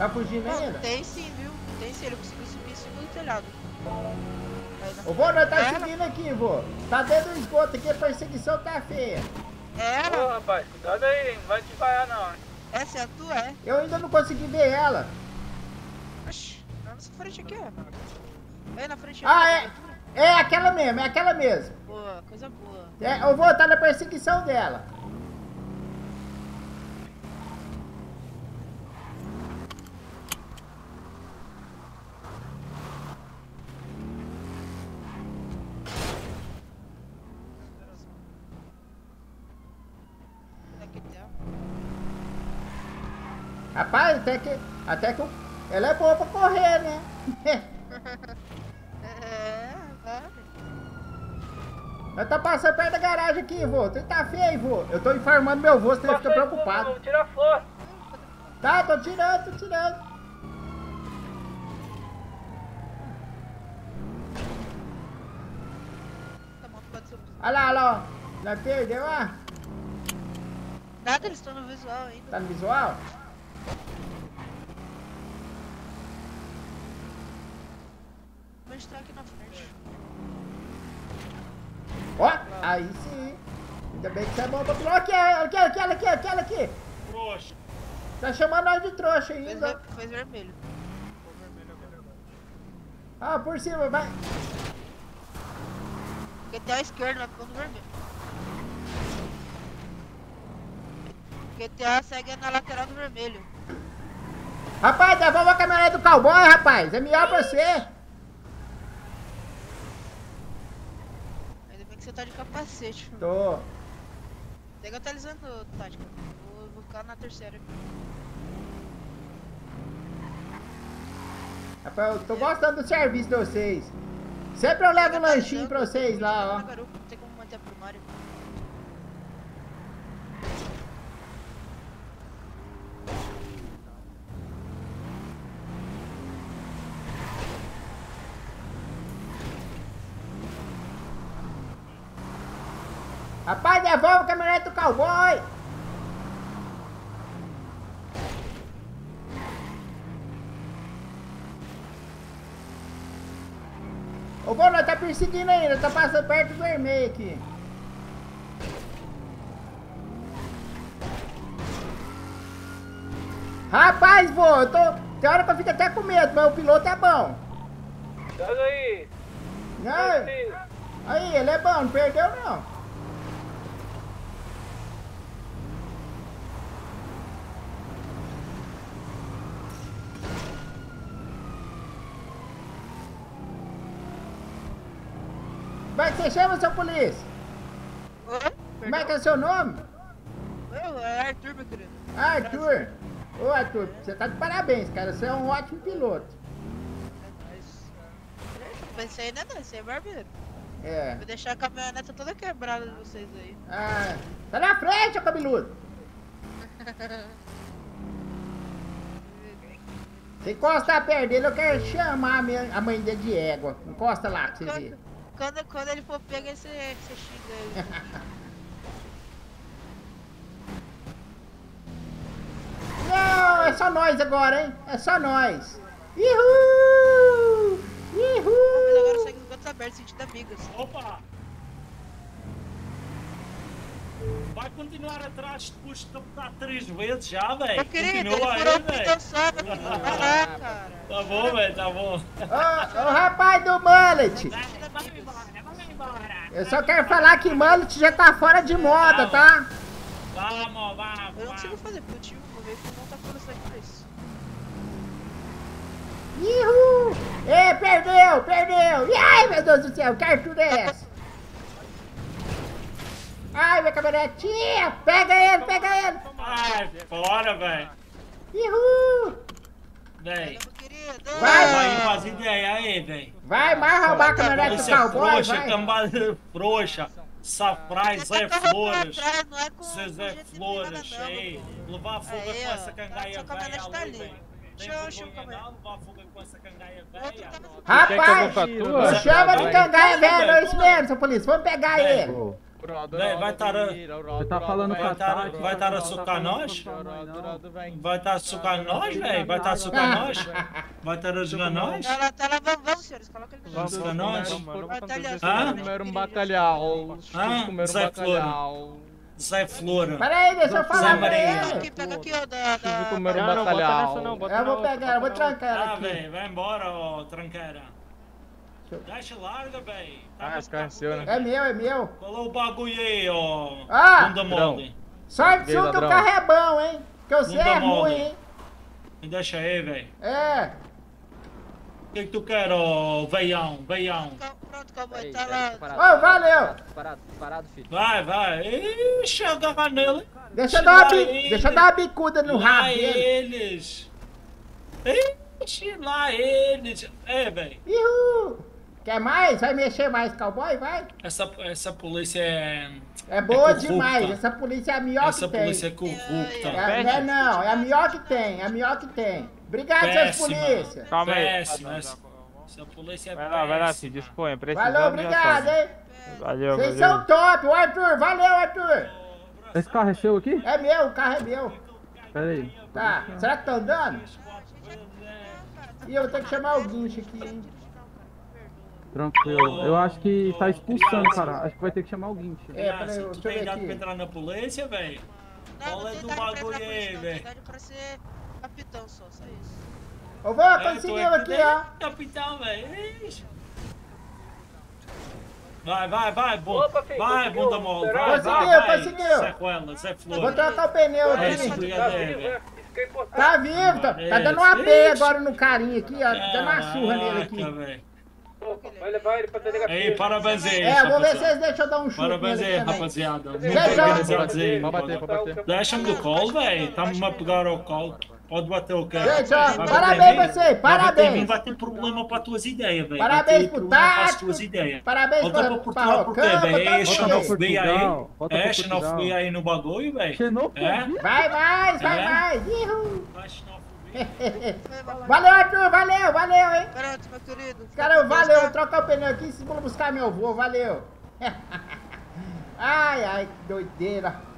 Tá fugindo ainda? Tem sim, viu? Tem sim, ele conseguiu subir em cima do telhado. Ô, vô, nós tá subindo aqui, vô. Tá dentro do esgoto aqui, a perseguição tá feia. É, ô, rapaz, cuidado aí, não vai te vaiar não, hein? Essa é a tua, é? Eu ainda não consegui ver ela. Oxi, na nossa frente aqui, ó. É na frente aqui. Ah, é? É aquela mesmo, é aquela mesmo. Boa, coisa boa. É, eu vou estar na perseguição dela. Rapaz, até que ela é boa pra correr, né? É, vai. Ela tá passando perto da garagem aqui, vô. Tu tá feio, vô. Eu tô informando meu vô, você fica preocupado. Vou tirar a força. Tá, tô tirando. Olha lá. Já perdeu, ó. Nada, eles estão no visual ainda. Tá no visual? Vou estar aqui na frente. Ó, aí sim. Ainda bem que você é bom pra pular. Aquela aqui. Trouxa. Tá chamando nós de trouxa ainda. Fez vermelho. Ah, por cima, vai. Fica até a esquerda, vai do vermelho. GTA segue na lateral do vermelho. Rapaz, devolve a caminhonete do cowboy, rapaz. É melhor pra você. Ainda bem que você tá de capacete. Tô. Pega atualizando, tática. Vou ficar na terceira aqui. Rapaz, eu tô gostando do serviço de vocês. Sempre eu levo um lanchinho pra vocês lá, ó. Não tem como manter a primária. Rapaz, devolve o caminhonete do cowboy! Ô, vô, nós tá perseguindo ainda, tá passando perto do vermelho aqui. Rapaz, vô, eu tô... Tem hora que eu fico até com medo, mas o piloto é bom. Olha aí! Aí, ele é bom, não perdeu não. Como é que você chama, seu polícia? Oi? Como é que é seu nome? Eu, é Arthur, meu querido. Arthur? Ô, Arthur, você tá de parabéns, cara. Você é um ótimo piloto. Mas isso aí não é não, isso aí é barbeiro. É. Vou deixar a caminhoneta toda quebrada de vocês aí. Ah, tá na frente, ô cabeludo. Você encosta a perna dele, eu quero chamar a mãe dele de égua. Encosta lá pra vocês verem. Quando ele for pego, você xinga ele. Não, é só nós agora, hein? É só nós. Ihuuu! Mas agora segue os cantos abertos, sentido amigas. Opa! Vai continuar atrás, tá 3 vezes já, velho. Meu querido, continua ele furou aí, o sábado, vai lá, cara. Tá bom, velho, tá bom. Ô, rapaz do mullet. Eu só quero falar que mullet já tá fora de moda, tá? Vamos. Eu não consigo fazer, porque eu tive uma vez que não tá fora isso aqui pra isso. Ihu! Ei, perdeu! E ai, meu Deus do céu, que Arthur é essa? Ai, minha caminhonetinha! Pega ele! Ai, fora, velho! Ihu! Véi! Vai roubar a caminhonete do cowboy, frouxa, vai! Cambaleira frouxa, safrás, Zé Flores! Zé Flores, aí! Levar fuga com essa cangaia velha, rapaz, não chama de cangaia velha, não é isso mesmo, seu polícia! Vamos pegar ele! Vai estar a socar nós? Vai estar a socar nós, velho? Vai estar a socar nós? Vai estar a jogar nós? Tá lá, vamos, senhores, coloca ele no jogo. Vamos comer um batalhão. Zé Flor. Zé Flor. Peraí, deixa eu falar pra ele. Pega aqui, ó, da... comer um batalhão. Eu vou pegar, eu vou trancar ela aqui. Ah, velho, vai embora, ó, tranqueira. Deixa larga, velho. Ah, esse carro é seu, né? É meu, é meu. Colou o bagulho aí, ó. Ah! Sorte que o carro é bom, hein? Que eu sei é ruim, hein? Me deixa aí, velho. É. O que tu quer, ó, veião, veião? Pronto, Cowboy, tá lá. Ô, valeu. Parado, parado, filho. Vai, vai. Ixi, eu dava nele. Deixa eu dar uma bicuda no rabo dele. Eles. Ixi, lá eles. É, velho. Uhul. Quer mais? Vai mexer mais, Cowboy? Vai! Essa polícia é... é boa demais! Essa polícia é a melhor que tem! Essa polícia é corrupta! É, não, é a melhor que tem! É a melhor que tem! Obrigado, seus polícias! Calma aí! Péssima! Essa polícia é péssima! Vai lá, se dispõe! Valeu, obrigado, hein! Valeu, vocês são top! O Arthur! Valeu, Arthur! Esse carro é seu aqui? É meu, o carro é meu! Pera aí! Tá, será que tá andando? Ih, eu vou ter que chamar o guincho aqui, hein? Tranquilo, eu acho que tá expulsando, cara. Acho que vai ter que chamar alguém. É, peraí, eu tô ligado pra entrar na polícia, velho. Bola do bagulho aí, velho. Dá pra ser capitão só, só isso. Ô, vó, conseguiu aqui, ó. Capitão, velho. Vai, vai, vai, bunda. Vai, bunda mole. Conseguiu, conseguiu. Sequela, Zé Flor. Vou trocar o pneu aqui. Tá vivo, tá dando uma pé agora no carinha aqui, ó. Dando uma surra nele aqui. Vai levar ele pra delegacia. Ei, parabéns aí. É, vou ver se eles deixam eu dar um chute. Parabéns aí, rapaziada. Pode bater, pode bater. Deixa do colo, velho. Tá uma pegada o colo. Pode bater o cara. Gente, ó, parabéns você, parabéns. Vai ter problema pra tuas ideias, velho. Parabéns pro Tático. Parabéns pro Tático. É, xenofobia aí no bagulho, velho. Xenofobia? Vai mais, vai mais. Valeu, Arthur, valeu, valeu, hein? Pronto, meu querido. Cara, valeu, vou trocar o pneu aqui e vou buscar meu avô, valeu. Ai, ai, que doideira.